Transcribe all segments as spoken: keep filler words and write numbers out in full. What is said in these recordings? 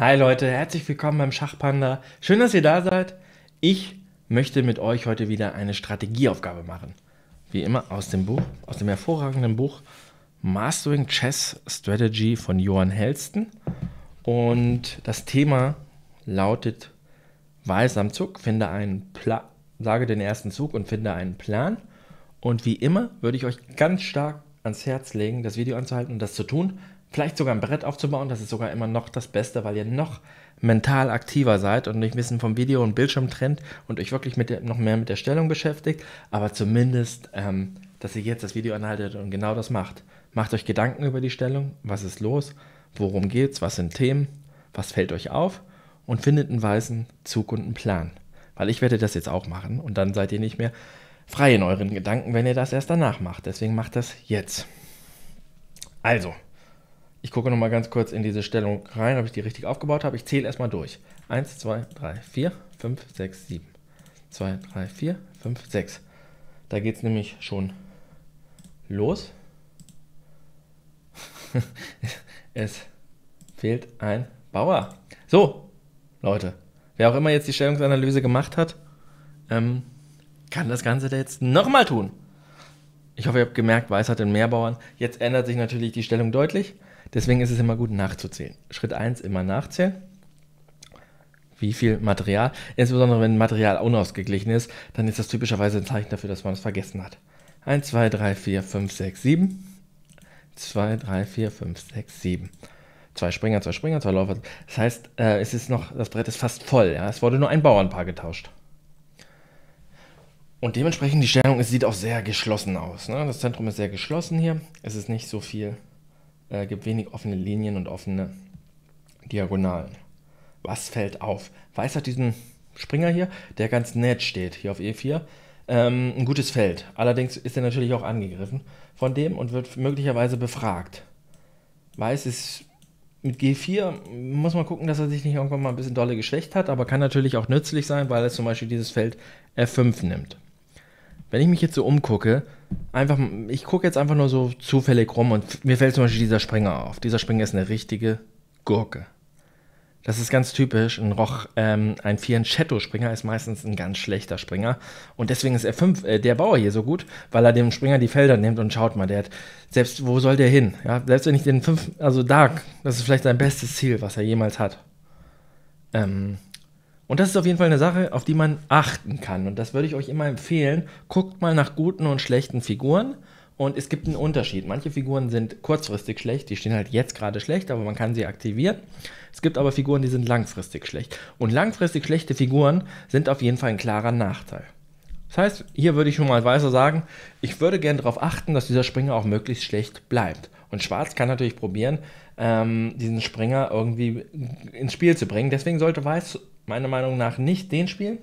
Hi Leute, herzlich willkommen beim Schachpanda. Schön, dass ihr da seid. Ich möchte mit euch heute wieder eine Strategieaufgabe machen. Wie immer aus dem Buch, aus dem hervorragenden Buch Mastering Chess Strategy von Johan Helsten. Und das Thema lautet Weiß am Zug, finde einen Plan, sage den ersten Zug und finde einen Plan. Und wie immer würde ich euch ganz stark ans Herz legen, das Video anzuhalten und das zu tun. Vielleicht sogar ein Brett aufzubauen, das ist sogar immer noch das Beste, weil ihr noch mental aktiver seid und nicht wissen vom Video und Bildschirm trennt und euch wirklich mit der, noch mehr mit der Stellung beschäftigt, aber zumindest, ähm, dass ihr jetzt das Video anhaltet und genau das macht. Macht euch Gedanken über die Stellung, was ist los, worum geht's, was sind Themen, was fällt euch auf und findet einen weißen Zug und einen Plan. Weil ich werde das jetzt auch machen und dann seid ihr nicht mehr frei in euren Gedanken, wenn ihr das erst danach macht. Deswegen macht das jetzt. Also, ich gucke nochmal ganz kurz in diese Stellung rein, ob ich die richtig aufgebaut habe. Ich zähle erstmal durch. eins, zwei, drei, vier, fünf, sechs, sieben. zwei, drei, vier, fünf, sechs. Da geht es nämlich schon los. Es fehlt ein Bauer. So, Leute, wer auch immer jetzt die Stellungsanalyse gemacht hat, ähm, kann das Ganze jetzt nochmal tun. Ich hoffe, ihr habt gemerkt, Weiß hat den Mehrbauern. Jetzt ändert sich natürlich die Stellung deutlich. Deswegen ist es immer gut nachzuzählen. Schritt eins, immer nachzählen. Wie viel Material, insbesondere wenn Material unausgeglichen ist, dann ist das typischerweise ein Zeichen dafür, dass man es vergessen hat. eins, zwei, drei, vier, fünf, sechs, sieben. zwei, drei, vier, fünf, sechs, sieben. Zwei Springer, zwei Springer, zwei Läufer. Das heißt, äh, es ist noch, das Brett ist fast voll. Ja? Es wurde nur ein Bauernpaar getauscht. Und dementsprechend die Stellung, es sieht auch sehr geschlossen aus. Ne? Das Zentrum ist sehr geschlossen hier. Es ist nicht so viel. Es äh, gibt wenig offene Linien und offene Diagonalen. Was fällt auf? Weiß hat diesen Springer hier, der ganz nett steht, hier auf E vier. Ähm, ein gutes Feld. Allerdings ist er natürlich auch angegriffen von dem und wird möglicherweise befragt. Weiß ist mit G vier, muss man gucken, dass er sich nicht irgendwann mal ein bisschen dolle geschwächt hat, aber kann natürlich auch nützlich sein, weil er zum Beispiel dieses Feld F fünf nimmt. Wenn ich mich jetzt so umgucke, einfach, ich gucke jetzt einfach nur so zufällig rum und mir fällt zum Beispiel dieser Springer auf. Dieser Springer ist eine richtige Gurke. Das ist ganz typisch. Ein Roch, ähm, ein Fianchetto-Springer ist meistens ein ganz schlechter Springer. Und deswegen ist F fünf, äh, der Bauer hier so gut, weil er dem Springer die Felder nimmt und schaut mal, der hat, selbst wo soll der hin? Ja, selbst wenn ich den fünf, also Dark, das ist vielleicht sein bestes Ziel, was er jemals hat. Ähm... Und das ist auf jeden Fall eine Sache, auf die man achten kann. Und das würde ich euch immer empfehlen. Guckt mal nach guten und schlechten Figuren. Und es gibt einen Unterschied. Manche Figuren sind kurzfristig schlecht. Die stehen halt jetzt gerade schlecht, aber man kann sie aktivieren. Es gibt aber Figuren, die sind langfristig schlecht. Und langfristig schlechte Figuren sind auf jeden Fall ein klarer Nachteil. Das heißt, hier würde ich schon mal weißer sagen, ich würde gerne darauf achten, dass dieser Springer auch möglichst schlecht bleibt. Und Schwarz kann natürlich probieren, ähm, diesen Springer irgendwie ins Spiel zu bringen. Deswegen sollte Weiß meiner Meinung nach nicht den spielen,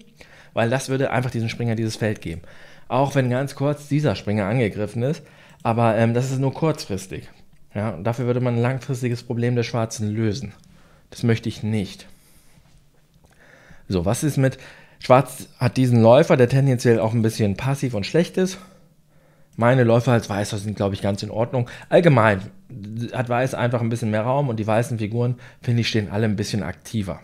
weil das würde einfach diesem Springer dieses Feld geben. Auch wenn ganz kurz dieser Springer angegriffen ist, aber ähm, das ist nur kurzfristig. Ja, und dafür würde man ein langfristiges Problem der Schwarzen lösen. Das möchte ich nicht. So, was ist mit... Schwarz hat diesen Läufer, der tendenziell auch ein bisschen passiv und schlecht ist. Meine Läufer als Weißer sind, glaube ich, ganz in Ordnung. Allgemein hat Weiß einfach ein bisschen mehr Raum und die weißen Figuren, finde ich, stehen alle ein bisschen aktiver.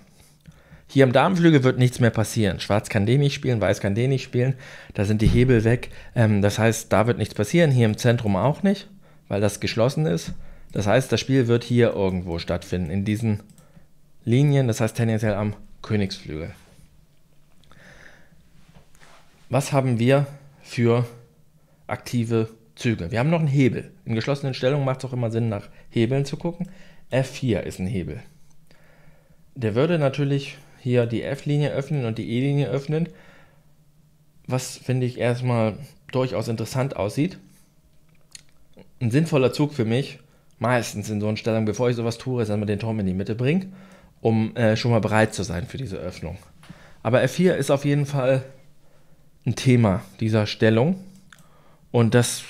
Hier im Damenflügel wird nichts mehr passieren. Schwarz kann den nicht spielen, Weiß kann den nicht spielen. Da sind die Hebel weg. Ähm, das heißt, da wird nichts passieren. Hier im Zentrum auch nicht, weil das geschlossen ist. Das heißt, das Spiel wird hier irgendwo stattfinden, in diesen Linien. Das heißt tendenziell am Königsflügel. Was haben wir für aktive Züge? Wir haben noch einen Hebel. In geschlossenen Stellungen macht es auch immer Sinn, nach Hebeln zu gucken. F vier ist ein Hebel. Der würde natürlich... hier die F-Linie öffnen und die E-Linie öffnen, was, finde ich, erstmal durchaus interessant aussieht. Ein sinnvoller Zug für mich, meistens in so einer Stellung, bevor ich sowas tue, ist einmal den Turm in die Mitte bringen, um äh, schon mal bereit zu sein für diese Öffnung. Aber F vier ist auf jeden Fall ein Thema dieser Stellung und das,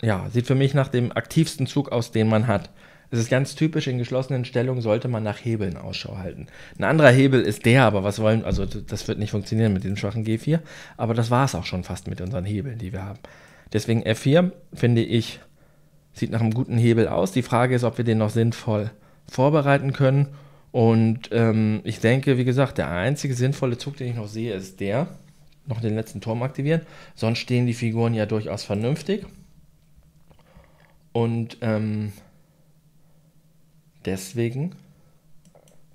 ja, sieht für mich nach dem aktivsten Zug aus, den man hat. Es ist ganz typisch, in geschlossenen Stellungen sollte man nach Hebeln Ausschau halten. Ein anderer Hebel ist der, aber was wollen, also das wird nicht funktionieren mit diesem schwachen G vier, aber das war es auch schon fast mit unseren Hebeln, die wir haben. Deswegen F vier, finde ich, sieht nach einem guten Hebel aus. Die Frage ist, ob wir den noch sinnvoll vorbereiten können Und ähm, ich denke, wie gesagt, der einzige sinnvolle Zug, den ich noch sehe, ist der, noch den letzten Turm aktivieren. Sonst stehen die Figuren ja durchaus vernünftig. Und ähm, deswegen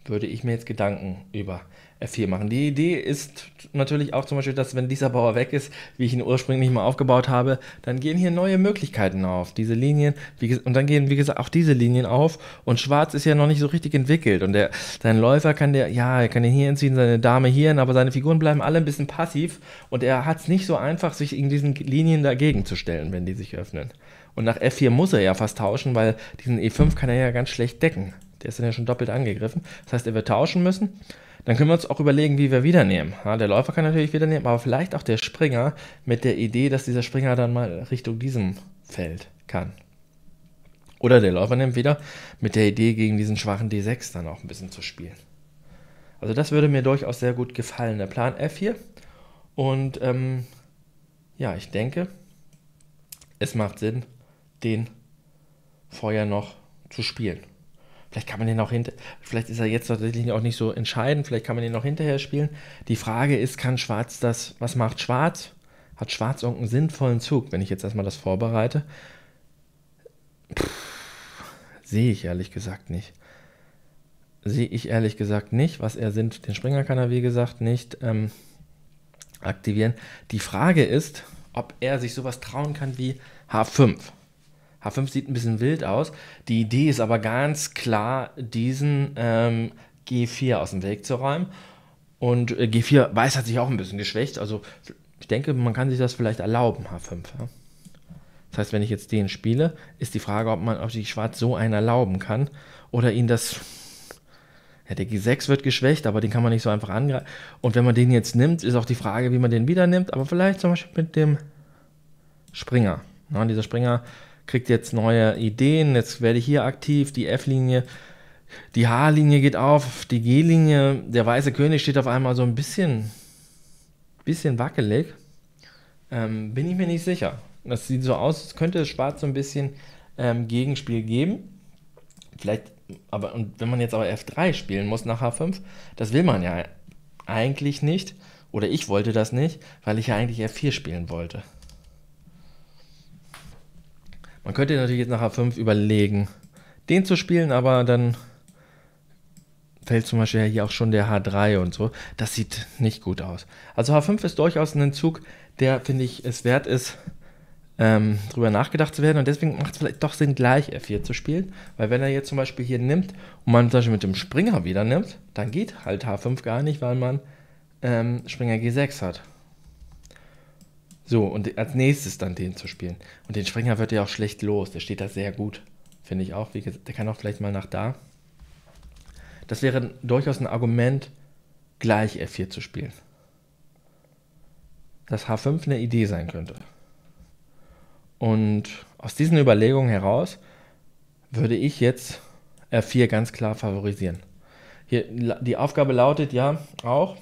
würde ich mir jetzt Gedanken über F vier machen. Die Idee ist natürlich auch zum Beispiel, dass wenn dieser Bauer weg ist, wie ich ihn ursprünglich mal aufgebaut habe, dann gehen hier neue Möglichkeiten auf. Diese Linien, wie, und dann gehen, wie gesagt, auch diese Linien auf. Und Schwarz ist ja noch nicht so richtig entwickelt. Und der, sein Läufer kann der, ja, er kann den hier entziehen, seine Dame hier, aber seine Figuren bleiben alle ein bisschen passiv. Und er hat es nicht so einfach, sich in diesen Linien dagegen zu stellen, wenn die sich öffnen. Und nach F vier muss er ja fast tauschen, weil diesen E fünf kann er ja ganz schlecht decken. Der ist dann ja schon doppelt angegriffen. Das heißt, er wird tauschen müssen. Dann können wir uns auch überlegen, wie wir wieder nehmen. Ja, der Läufer kann natürlich wieder nehmen, aber vielleicht auch der Springer mit der Idee, dass dieser Springer dann mal Richtung diesem Feld kann. Oder der Läufer nimmt wieder mit der Idee, gegen diesen schwachen D sechs dann auch ein bisschen zu spielen. Also das würde mir durchaus sehr gut gefallen, der Plan F vier. Und ähm, ja, ich denke, es macht Sinn, den vorher noch zu spielen. Vielleicht kann man den auch hinter, vielleicht ist er jetzt tatsächlich auch nicht so entscheidend, vielleicht kann man den auch hinterher spielen. Die Frage ist, kann Schwarz das, was macht Schwarz? Hat Schwarz irgendeinen sinnvollen Zug? Wenn ich jetzt erstmal das vorbereite, pff, sehe ich ehrlich gesagt nicht. Sehe ich ehrlich gesagt nicht, was er sind. Den Springer kann er, wie gesagt, nicht ähm, aktivieren. Die Frage ist, ob er sich sowas trauen kann wie H fünf. H fünf sieht ein bisschen wild aus. Die Idee ist aber ganz klar, diesen ähm, G vier aus dem Weg zu räumen. Und äh, G vier weiß hat sich auch ein bisschen geschwächt. Also ich denke, man kann sich das vielleicht erlauben, H fünf. Ja? Das heißt, wenn ich jetzt den spiele, ist die Frage, ob man ob sich Schwarz so einen erlauben kann. Oder ihn das... Ja, der G sechs wird geschwächt, aber den kann man nicht so einfach angreifen. Und wenn man den jetzt nimmt, ist auch die Frage, wie man den wieder nimmt. Aber vielleicht zum Beispiel mit dem Springer. Ja, und dieser Springer kriegt jetzt neue Ideen, jetzt werde ich hier aktiv, die F-Linie, die H-Linie geht auf, die G-Linie, der weiße König steht auf einmal so ein bisschen, bisschen wackelig, ähm, bin ich mir nicht sicher. Das sieht so aus, es könnte Schwarz so ein bisschen ähm, Gegenspiel geben, vielleicht, aber und wenn man jetzt aber F drei spielen muss nach H fünf, das will man ja eigentlich nicht, oder ich wollte das nicht, weil ich ja eigentlich F vier spielen wollte. Man könnte natürlich jetzt nach H fünf überlegen, den zu spielen, aber dann fällt zum Beispiel hier auch schon der H drei und so. Das sieht nicht gut aus. Also H fünf ist durchaus ein Zug, der, finde ich, es wert ist, ähm, drüber nachgedacht zu werden. Und deswegen macht es vielleicht doch Sinn, gleich F vier zu spielen. Weil wenn er jetzt zum Beispiel hier nimmt und man zum Beispiel mit dem Springer wieder nimmt, dann geht halt H fünf gar nicht, weil man ähm, Springer G sechs hat. So, und als nächstes dann den zu spielen. Und den Springer wird ja auch schlecht los. Der steht da sehr gut, finde ich auch. Wie gesagt, der kann auch vielleicht mal nach da. Das wäre durchaus ein Argument, gleich F vier zu spielen. Dass H fünf eine Idee sein könnte. Und aus diesen Überlegungen heraus würde ich jetzt F vier ganz klar favorisieren. Hier, die Aufgabe lautet ja auch,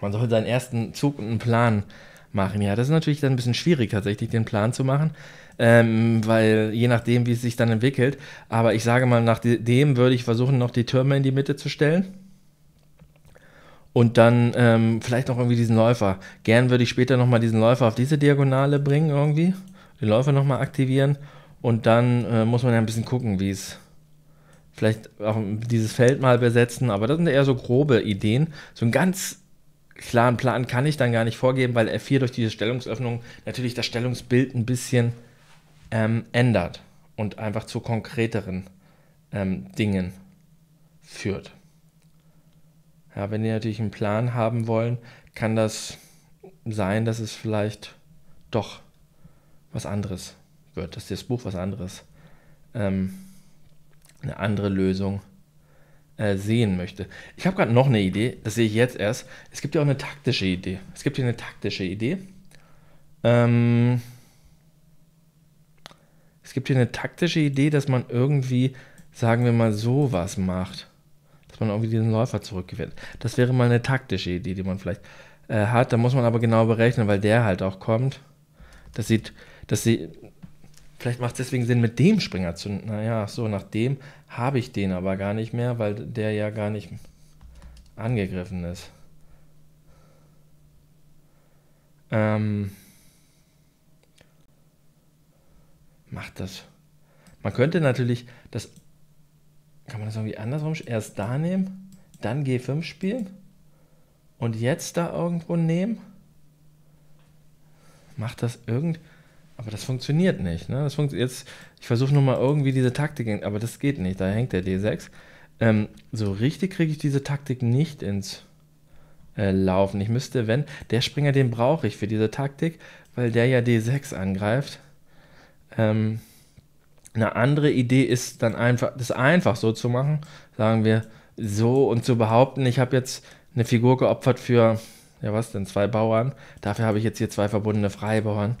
man soll seinen ersten Zug und einen Plan machen. Ja, das ist natürlich dann ein bisschen schwierig tatsächlich, den Plan zu machen, ähm, weil je nachdem, wie es sich dann entwickelt, aber ich sage mal, nach dem würde ich versuchen, noch die Türme in die Mitte zu stellen und dann ähm, vielleicht noch irgendwie diesen Läufer. Gern würde ich später nochmal diesen Läufer auf diese Diagonale bringen irgendwie, den Läufer nochmal aktivieren und dann äh, muss man ja ein bisschen gucken, wie es vielleicht auch dieses Feld mal besetzen, aber das sind eher so grobe Ideen, so ein ganz klaren Plan kann ich dann gar nicht vorgeben, weil F vier durch diese Stellungsöffnung natürlich das Stellungsbild ein bisschen ähm, ändert und einfach zu konkreteren ähm, Dingen führt. Ja, wenn die natürlich einen Plan haben wollen, kann das sein, dass es vielleicht doch was anderes wird, dass das Buch was anderes, ähm, eine andere Lösung sehen möchte. Ich habe gerade noch eine Idee, das sehe ich jetzt erst. Es gibt ja auch eine taktische Idee. Es gibt hier eine taktische Idee. Ähm es gibt hier eine taktische Idee, dass man irgendwie, sagen wir mal, sowas macht. Dass man irgendwie diesen Läufer zurückgewinnt. Das wäre mal eine taktische Idee, die man vielleicht äh, hat. Da muss man aber genau berechnen, weil der halt auch kommt. Das sieht, das sieht... Vielleicht macht es deswegen Sinn, mit dem Springer zu... Naja, so, nach dem habe ich den aber gar nicht mehr, weil der ja gar nicht angegriffen ist. Ähm... Macht das... Man könnte natürlich das... Kann man das irgendwie andersrum? Erst da nehmen, dann G fünf spielen und jetzt da irgendwo nehmen? Macht das irgend... Aber das funktioniert nicht. Ne? Das funkt jetzt, ich versuche nur mal irgendwie diese Taktik, aber das geht nicht. Da hängt der D sechs. Ähm, so richtig kriege ich diese Taktik nicht ins äh, Laufen. Ich müsste, wenn... Der Springer, den brauche ich für diese Taktik, weil der ja D sechs angreift. Ähm, eine andere Idee ist dann einfach, das einfach so zu machen, sagen wir so, und zu behaupten, ich habe jetzt eine Figur geopfert für, ja was denn, zwei Bauern, dafür habe ich jetzt hier zwei verbundene Freibauern,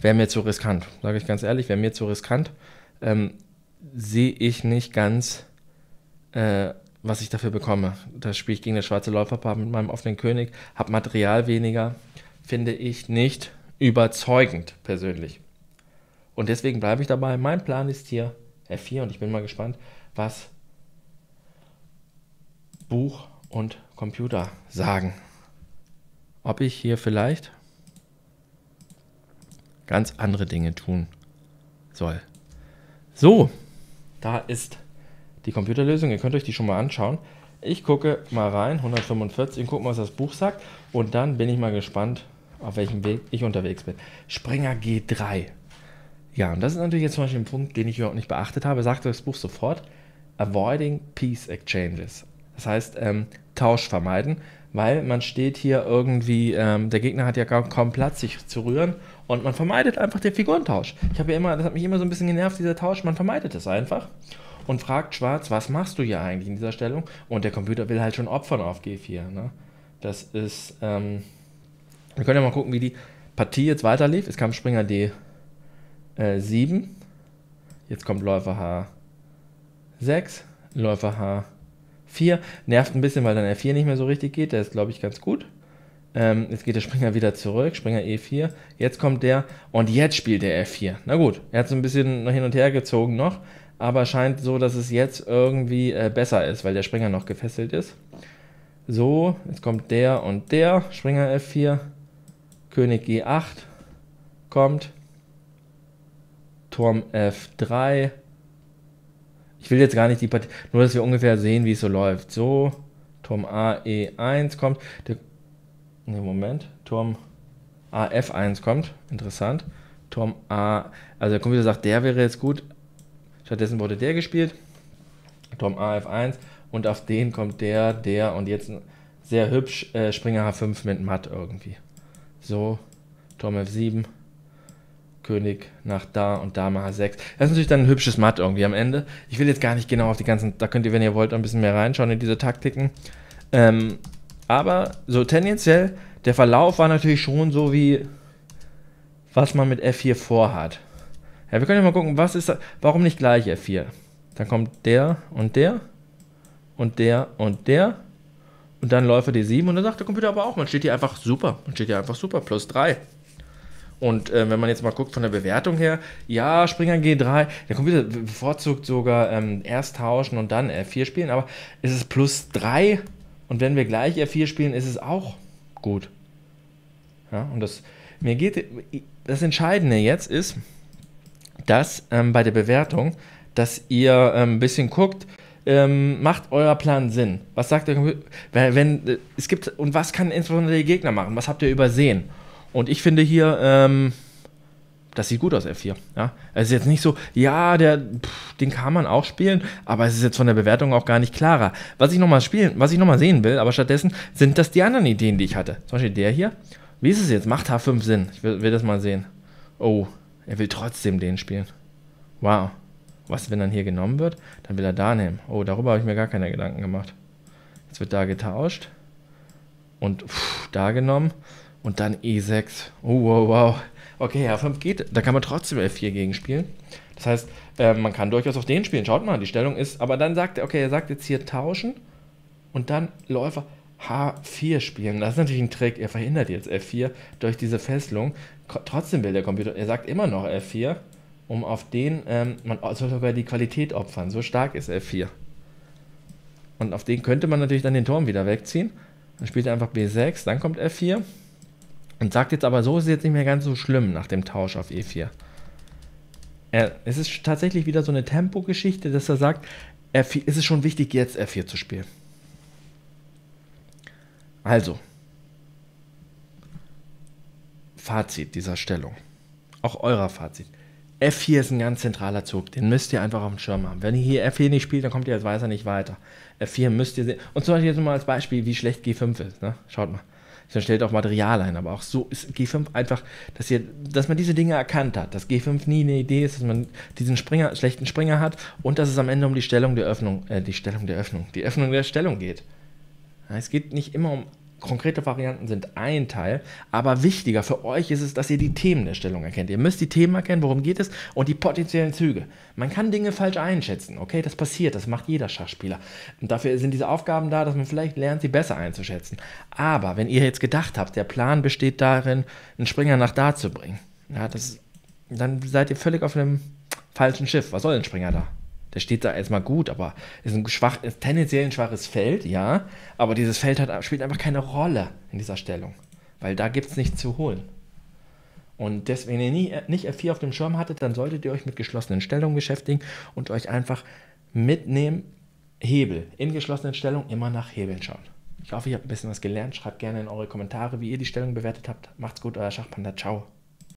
wäre mir zu riskant, sage ich ganz ehrlich, wäre mir zu riskant, ähm, sehe ich nicht ganz, äh, was ich dafür bekomme. Da spiele ich gegen das schwarze Läuferpaar mit meinem offenen König, habe Material weniger, finde ich nicht überzeugend persönlich. Und deswegen bleibe ich dabei. Mein Plan ist hier F vier und ich bin mal gespannt, was Buch und Computer sagen. Ob ich hier vielleicht ganz andere Dinge tun soll. So, da ist die Computerlösung. Ihr könnt euch die schon mal anschauen. Ich gucke mal rein, hundertfünfundvierzig, und gucke mal, was das Buch sagt. Und dann bin ich mal gespannt, auf welchem Weg ich unterwegs bin. Springer G drei. Ja, und das ist natürlich jetzt zum Beispiel ein Punkt, den ich überhaupt nicht beachtet habe, sagt das Buch sofort, Avoiding Piece Exchanges. Das heißt, ähm, Tausch vermeiden, weil man steht hier irgendwie, ähm, der Gegner hat ja kaum Platz, sich zu rühren, und man vermeidet einfach den Figurentausch. Ich habe ja immer, das hat mich immer so ein bisschen genervt, dieser Tausch, man vermeidet es einfach und fragt Schwarz, was machst du hier eigentlich in dieser Stellung? Und der Computer will halt schon opfern auf G vier. Ne? Das ist, ähm, wir können ja mal gucken, wie die Partie jetzt weiterlief. Es kam Springer D. sieben, jetzt kommt Läufer H sechs, Läufer H vier, nervt ein bisschen, weil dann R vier nicht mehr so richtig geht, der ist glaube ich ganz gut, ähm, jetzt geht der Springer wieder zurück, Springer E vier, jetzt kommt der und jetzt spielt der F vier, na gut, er hat so ein bisschen hin und her gezogen noch, aber scheint so, dass es jetzt irgendwie äh, besser ist, weil der Springer noch gefesselt ist, so, jetzt kommt der und der, Springer F vier, König G acht, kommt, Turm F drei. Ich will jetzt gar nicht die Partie, nur dass wir ungefähr sehen, wie es so läuft. So, Turm A E eins kommt. Der, ne, Moment. Turm A F eins kommt. Interessant. Turm A, also der Computer sagt, der wäre jetzt gut. Stattdessen wurde der gespielt. Turm A F eins und auf den kommt der, der und jetzt sehr hübsch äh, Springer H fünf mit Matt irgendwie. So, Turm F sieben. König nach da und Dame H sechs. Das ist natürlich dann ein hübsches Matt irgendwie am Ende. Ich will jetzt gar nicht genau auf die ganzen, da könnt ihr, wenn ihr wollt, ein bisschen mehr reinschauen in diese Taktiken. Ähm, aber so tendenziell, der Verlauf war natürlich schon so wie, was man mit F vier vorhat. Ja, wir können ja mal gucken, was ist da, warum nicht gleich F vier? Dann kommt der und der und der und der und dann Läufer D sieben und dann sagt der Computer aber auch, man steht hier einfach super, man steht hier einfach super, plus drei. Und äh, wenn man jetzt mal guckt von der Bewertung her, ja, Springer G drei, der Computer bevorzugt sogar ähm, erst tauschen und dann F vier spielen, aber es ist plus drei und wenn wir gleich F vier spielen, ist es auch gut. Ja, und das, mir geht, das Entscheidende jetzt ist, dass ähm, bei der Bewertung, dass ihr ähm, ein bisschen guckt, Ähm, macht euer Plan Sinn? Was sagt der Computer? Wenn, wenn, es gibt, und was kann insbesondere der Gegner machen? Was habt ihr übersehen? Und ich finde hier, ähm, das sieht gut aus, F vier. Ja? Es ist jetzt nicht so, ja, der, pff, den kann man auch spielen, aber es ist jetzt von der Bewertung auch gar nicht klarer. Was ich nochmal spielen, was ich nochmal sehen will, aber stattdessen sind das die anderen Ideen, die ich hatte. Zum Beispiel der hier. Wie ist es jetzt? Macht H fünf Sinn? Ich will, will das mal sehen. Oh, er will trotzdem den spielen. Wow. Was, wenn dann hier genommen wird? Dann will er da nehmen. Oh, darüber habe ich mir gar keine Gedanken gemacht. Jetzt wird da getauscht. Und pff, da genommen. Und dann E sechs. Oh, wow, wow. Okay, H fünf geht. Da kann man trotzdem F vier gegen spielen. Das heißt, äh, man kann durchaus auf den spielen. Schaut mal, die Stellung ist... Aber dann sagt er, okay, er sagt jetzt hier tauschen und dann Läufer H vier spielen. Das ist natürlich ein Trick. Er verhindert jetzt F vier durch diese Fesselung. Trotzdem will der Computer... Er sagt immer noch F vier um auf den, ähm, man soll sogar die Qualität opfern, so stark ist F vier. Und auf den könnte man natürlich dann den Turm wieder wegziehen. Dann spielt er einfach B sechs, dann kommt F vier. Und sagt jetzt aber, so ist es jetzt nicht mehr ganz so schlimm nach dem Tausch auf E vier. Er, es ist tatsächlich wieder so eine Tempo-Geschichte, dass er sagt, F vier, es ist schon wichtig, jetzt F vier zu spielen. Also, Fazit dieser Stellung, auch eurer Fazit. F vier ist ein ganz zentraler Zug, den müsst ihr einfach auf dem Schirm haben. Wenn ihr hier F vier nicht spielt, dann kommt ihr als Weißer nicht weiter. F vier müsst ihr sehen. Und zum Beispiel jetzt mal als Beispiel, wie schlecht G fünf ist. Ne? Schaut mal. Dann stellt auch Material ein, aber auch so ist G fünf einfach, dass, ihr, dass man diese Dinge erkannt hat, dass G fünf nie eine Idee ist, dass man diesen Springer, schlechten Springer hat und dass es am Ende um die Stellung der Öffnung, äh, die Stellung der Öffnung, die Öffnung der Stellung geht. Ja, es geht nicht immer um, konkrete Varianten sind ein Teil, aber wichtiger für euch ist es, dass ihr die Themen der Stellung erkennt. Ihr müsst die Themen erkennen, worum geht es und die potenziellen Züge. Man kann Dinge falsch einschätzen, okay, das passiert, das macht jeder Schachspieler. Und dafür sind diese Aufgaben da, dass man vielleicht lernt, sie besser einzuschätzen. Aber wenn ihr jetzt gedacht habt, der Plan besteht darin, einen Springer nach da zu bringen, ja, das, dann seid ihr völlig auf einem falschen Schiff. Was soll ein Springer da? Der steht da erstmal gut, aber ist ein schwach, ist tendenziell ein schwaches Feld, ja, aber dieses Feld hat, spielt einfach keine Rolle in dieser Stellung, weil da gibt es nichts zu holen. Und deswegen, wenn ihr nie, nicht F vier auf dem Schirm hattet, dann solltet ihr euch mit geschlossenen Stellungen beschäftigen und euch einfach mitnehmen, Hebel, in geschlossenen Stellungen immer nach Hebeln schauen. Ich hoffe, ihr habt ein bisschen was gelernt, schreibt gerne in eure Kommentare, wie ihr die Stellung bewertet habt. Macht's gut, euer Schachpanda, ciao.